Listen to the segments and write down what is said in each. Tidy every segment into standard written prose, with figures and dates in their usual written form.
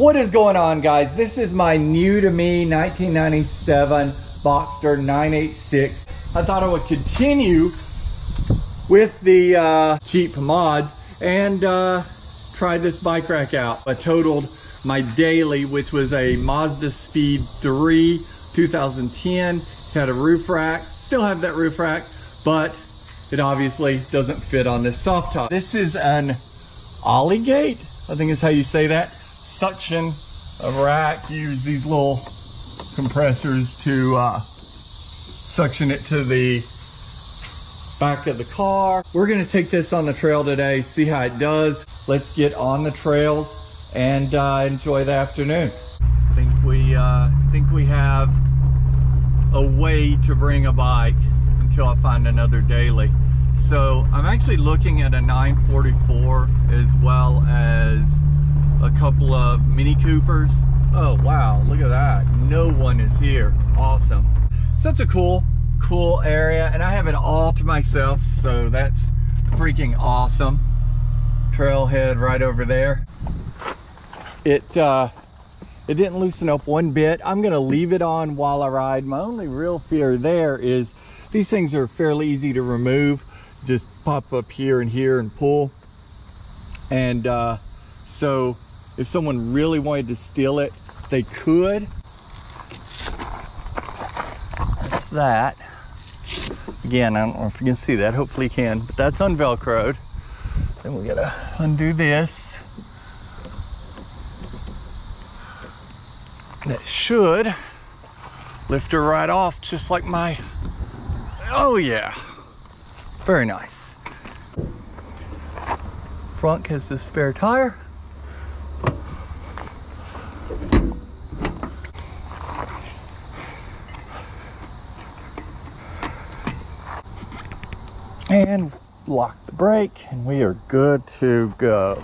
What is going on, guys? This is my new to me 1997 Boxster 986. I thought I would continue with the cheap mods and try this bike rack out. I totaled my daily, which was a Mazda Speed 3 2010. It had a roof rack, still have that roof rack, but it obviously doesn't fit on this soft top. This is an Oligane, I think is how you say that. Suction of rack, use these little compressors to suction it to the back of the car. We're gonna take this on the trail today, see how it does. Let's get on the trails and enjoy the afternoon. I think we have a way to bring a bike until I find another daily. So I'm actually looking at a 944 as well as a couple of Mini Coopers. Oh wow, look at that. No one is here. Awesome. Such a cool area, and I have it all to myself, so that's freaking awesome. Trailhead right over there. It didn't loosen up one bit. I'm gonna leave it on while I ride. My only real fear there is these things are fairly easy to remove. Just pop up here and pull. And so if someone really wanted to steal it, they could. That's that. Again, I don't know if you can see that. Hopefully you can, but that's unvelcroed. Then we gotta undo this. That should lift her right off, just like my, oh yeah. Very nice. Front has the spare tire. And lock the brake, and we are good to go.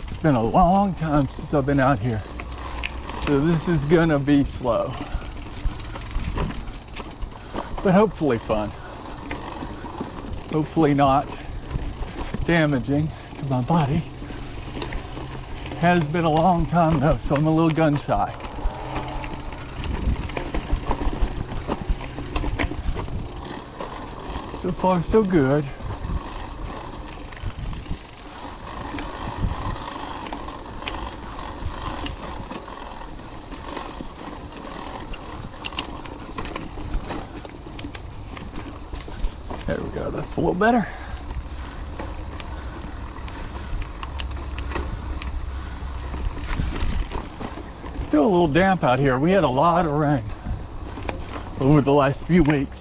It's been a long time since I've been out here, so this is gonna be slow, but hopefully fun. Hopefully not damaging to my body. Has been a long time though, so I'm a little gun shy. So far, so good. There we go, that's a little better. Still a little damp out here. We had a lot of rain over the last few weeks.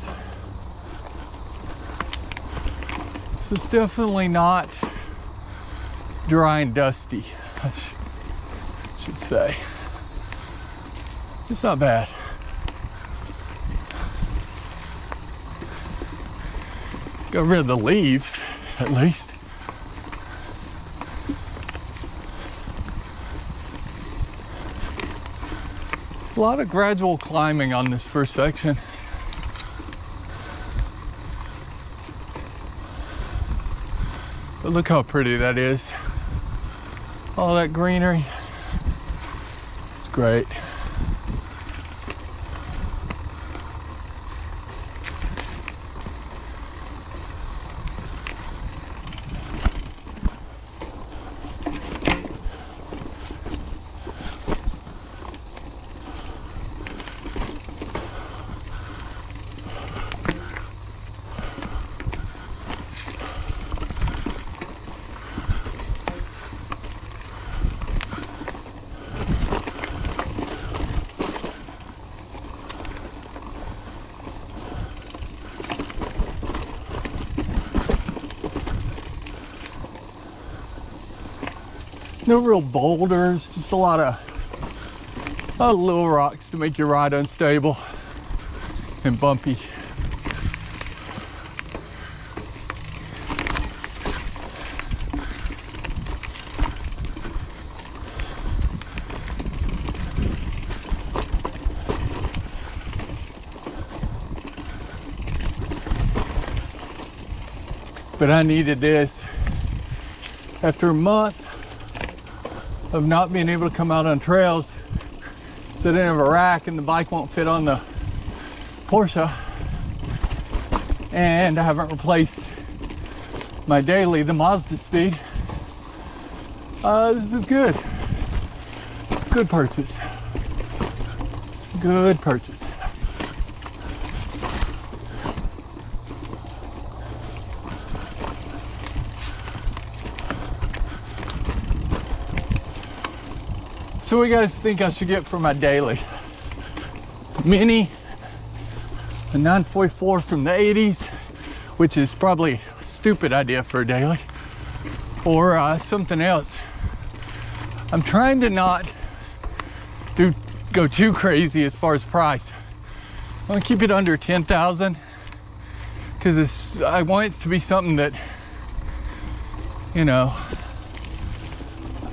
So it's definitely not dry and dusty, I should say. It's not bad. Got rid of the leaves, at least. A lot of gradual climbing on this first section. But look how pretty that is. All that greenery. It's great. No real boulders, just a lot of little rocks to make your ride unstable and bumpy. but I needed this. After a month of not being able to come out on trails, so I didn't have a rack and the bike won't fit on the Porsche, and I haven't replaced my daily, the Mazda Speed, this is good. Good purchase. Good purchase. So what do you guys think I should get for my daily? Mini, a 944 from the 80s, which is probably a stupid idea for a daily, or something else. I'm trying to not go too crazy as far as price. I'm gonna keep it under 10,000 because I want it to be something that, you know,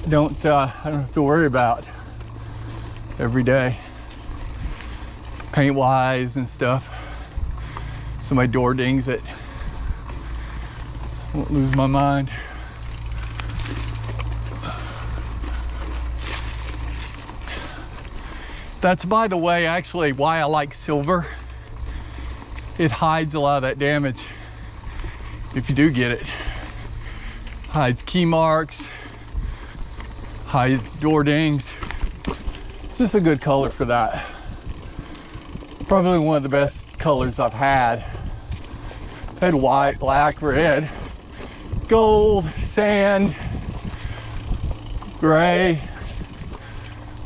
I don't have to worry about every day, paint wise and stuff. So my door dings it. I won't lose my mind. That's, by the way, actually why I like silver. It hides a lot of that damage if you do get it. Hides key marks, hides door dings. It's just a good color for that. Probably one of the best colors I've had. I've had white, black, red, gold, sand, gray.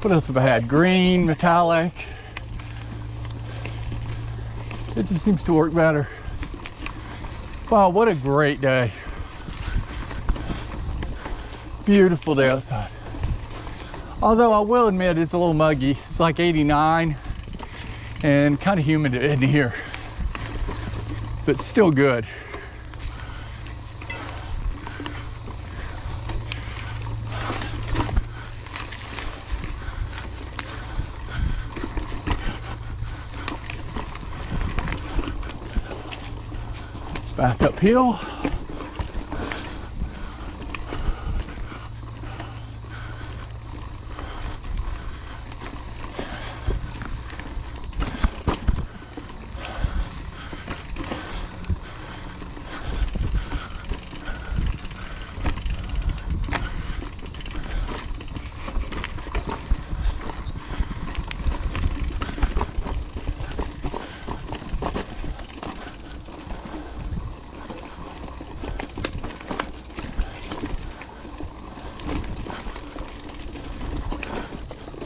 What else have I had? Green, metallic. It just seems to work better. Wow, what a great day. Beautiful day outside. Although I will admit it's a little muggy. It's like 89 and kind of humid in here, but still good. Back uphill.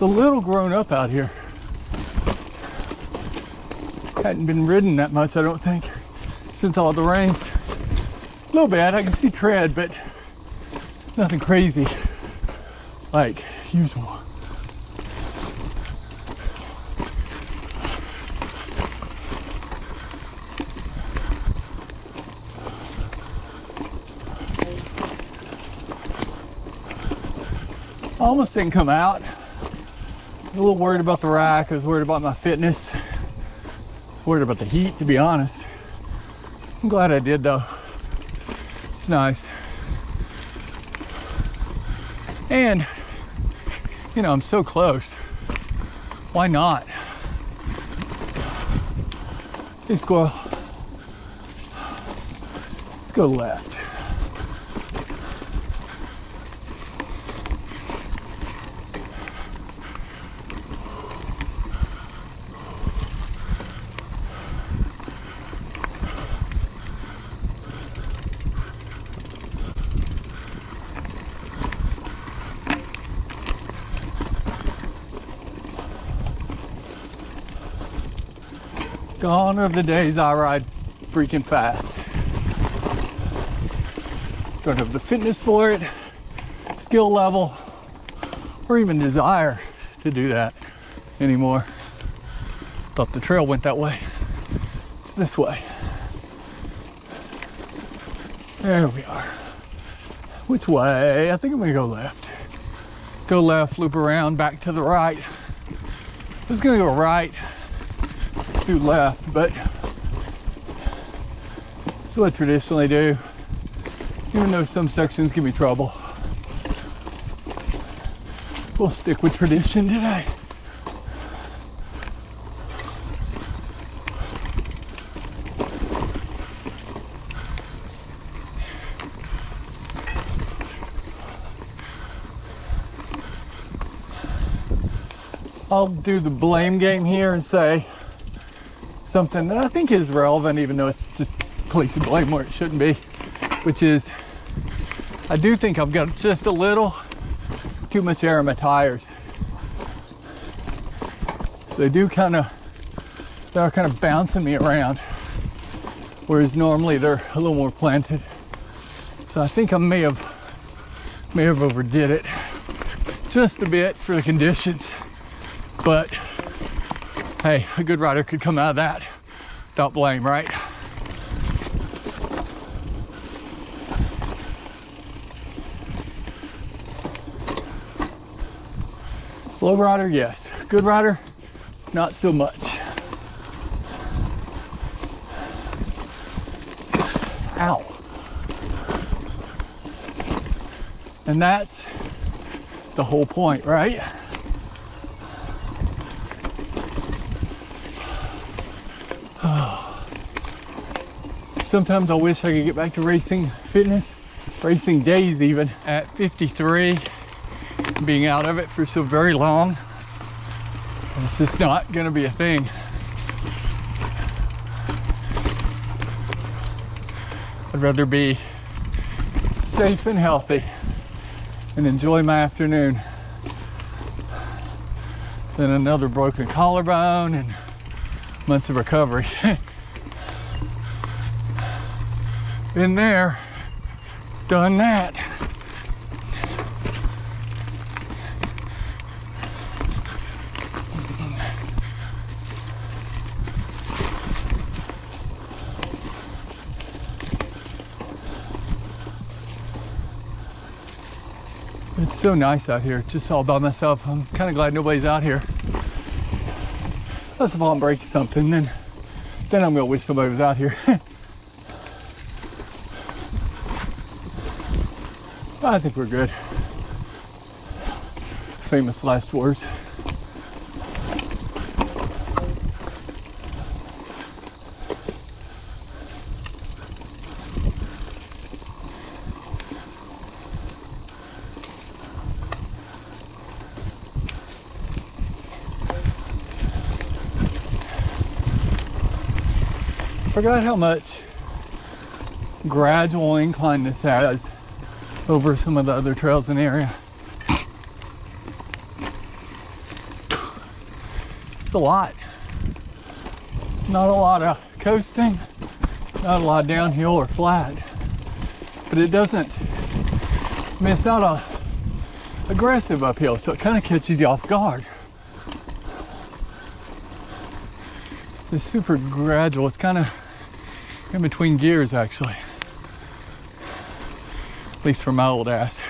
A little grown up out here. Hadn't been ridden that much, I don't think, since all the rains. A little bad, I can see tread, but nothing crazy like usual. Almost didn't come out. A little worried about the rack. I was worried about my fitness. I was worried about the heat, to be honest. I'm glad I did, though. It's nice. And, you know, I'm so close. Why not? Hey, squirrel. Let's go left. Gone are the days I ride freaking fast. Don't have the fitness for it, skill level, or even desire to do that anymore. Thought the trail went that way. It's this way. There we are. Which way? I think I'm gonna go left. Go left, loop around, back to the right. I was gonna go right, do left, but it's what I traditionally do. even though some sections give me trouble. We'll stick with tradition today. I'll do the blame game here and say something that I think is relevant, even though it's just placing blame where it shouldn't be, which is I do think I've got just a little too much air in my tires. They do kind of, they're kind of bouncing me around, whereas normally they're a little more planted. So I think I may have overdid it just a bit for the conditions. But hey, a good rider could come out of that without blame, right? Slow rider, yes. Good rider, not so much. Ow. And that's the whole point, right? Sometimes I wish I could get back to racing fitness, racing days even. At 53, being out of it for so very long, it's just not gonna be a thing. I'd rather be safe and healthy and enjoy my afternoon than another broken collarbone and months of recovery. Been there, done that. It's so nice out here, just all by myself. I'm kind of glad nobody's out here. Unless if I'm breaking something, then I'm gonna wish somebody was out here. I think we're good. Famous last words. Forgot how much gradual incline this has over some of the other trails in the area. It's a lot. Not a lot of coasting, not a lot of downhill or flat, but it doesn't, I mean, it's not aggressive uphill, so it kind of catches you off guard. It's super gradual. It's kind of in between gears, actually. At least for my old ass.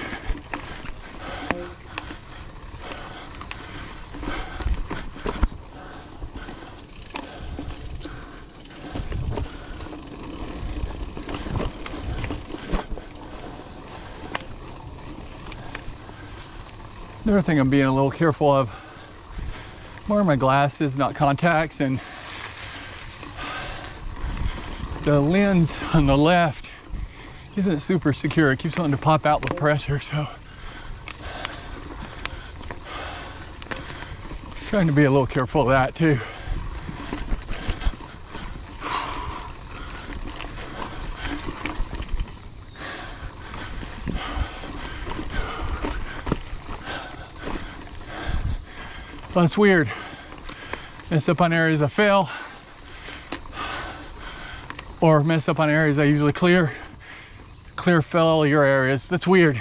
Another thing I'm being a little careful of, I'm wearing my glasses, not contacts, and the lens on the left isn't super secure. It keeps wanting to pop out with pressure, so trying to be a little careful of that too. But it's weird. Mess up on areas I fail, or mess up on areas I usually clear. Clear failure areas. That's weird.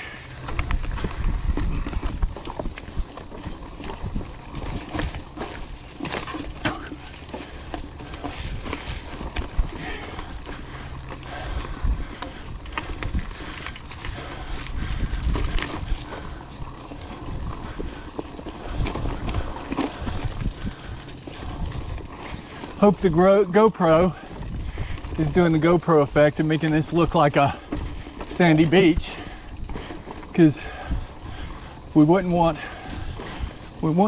Hope the GoPro is doing the GoPro effect and making this look like a sandy beach, because we wouldn't want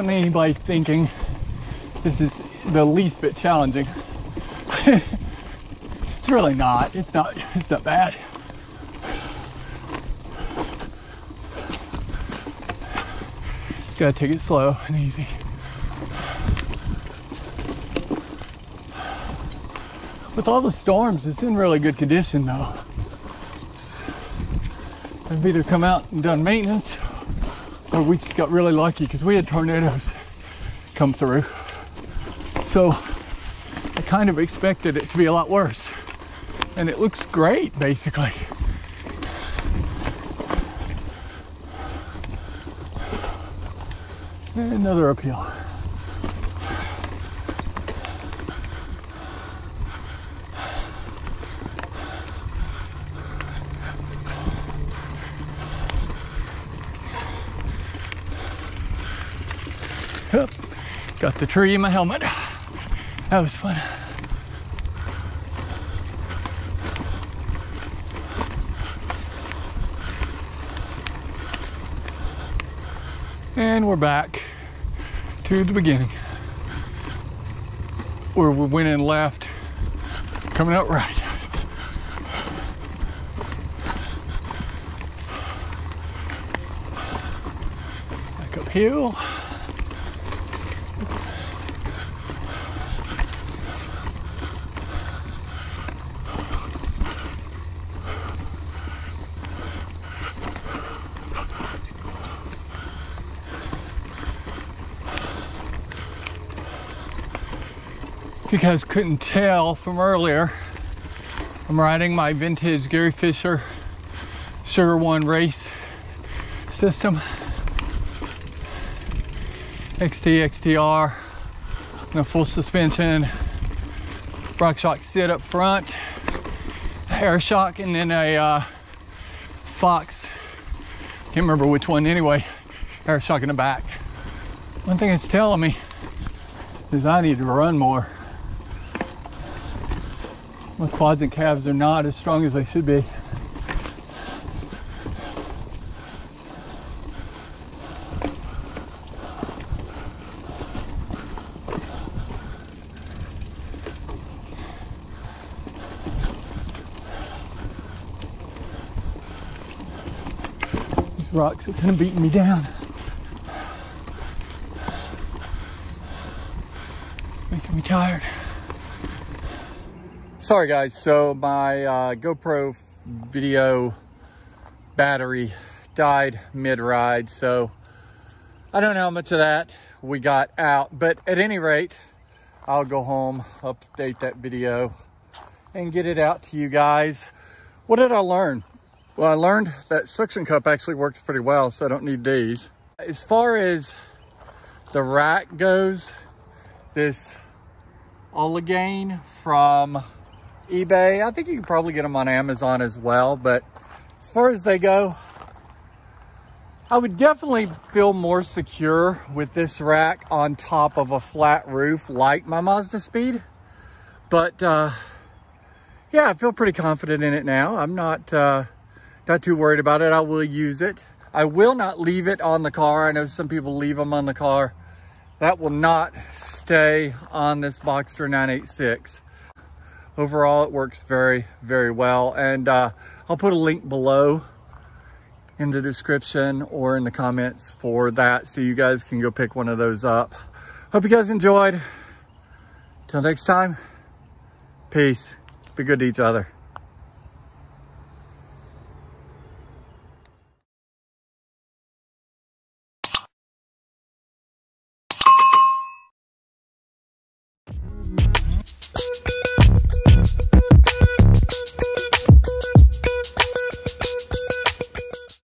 anybody thinking this is the least bit challenging. It's really not. It's not bad. Just gotta take it slow and easy. With all the storms, it's in really good condition though. I've either come out and done maintenance, or we just got really lucky because we had tornadoes come through. So I kind of expected it to be a lot worse. And it looks great, basically. And another uphill. Up. Got the tree in my helmet. That was fun. And we're back to the beginning, where we went in left, coming out right. Back uphill. If you guys couldn't tell from earlier, I'm riding my vintage Gary Fisher Sugar One Race system, XT, XTR, and a full suspension, RockShox sit up front, air shock, and then a Fox, can't remember which one anyway, air shock in the back. One thing it's telling me is I need to run more. My quads and calves are not as strong as they should be. These rocks are kind of beating me down. Making me tired. Sorry guys, so my GoPro video battery died mid-ride, so I don't know how much of that we got out, but at any rate, I'll go home, update that video, and get it out to you guys. What did I learn? Well, I learned that suction cup actually works pretty well, so I don't need these. As far as the rack goes, this Oligane from eBay. I think you can probably get them on Amazon as well, but as far as they go, I would definitely feel more secure with this rack on top of a flat roof like my Mazda Speed, but yeah, I feel pretty confident in it now. I'm not too worried about it. I will use it. I will not leave it on the car. I know some people leave them on the car. That will not stay on this Boxster 986. Overall, it works very, very well. And I'll put a link below in the description or in the comments for that, so you guys can go pick one of those up. Hope you guys enjoyed. Till next time, peace. Be good to each other.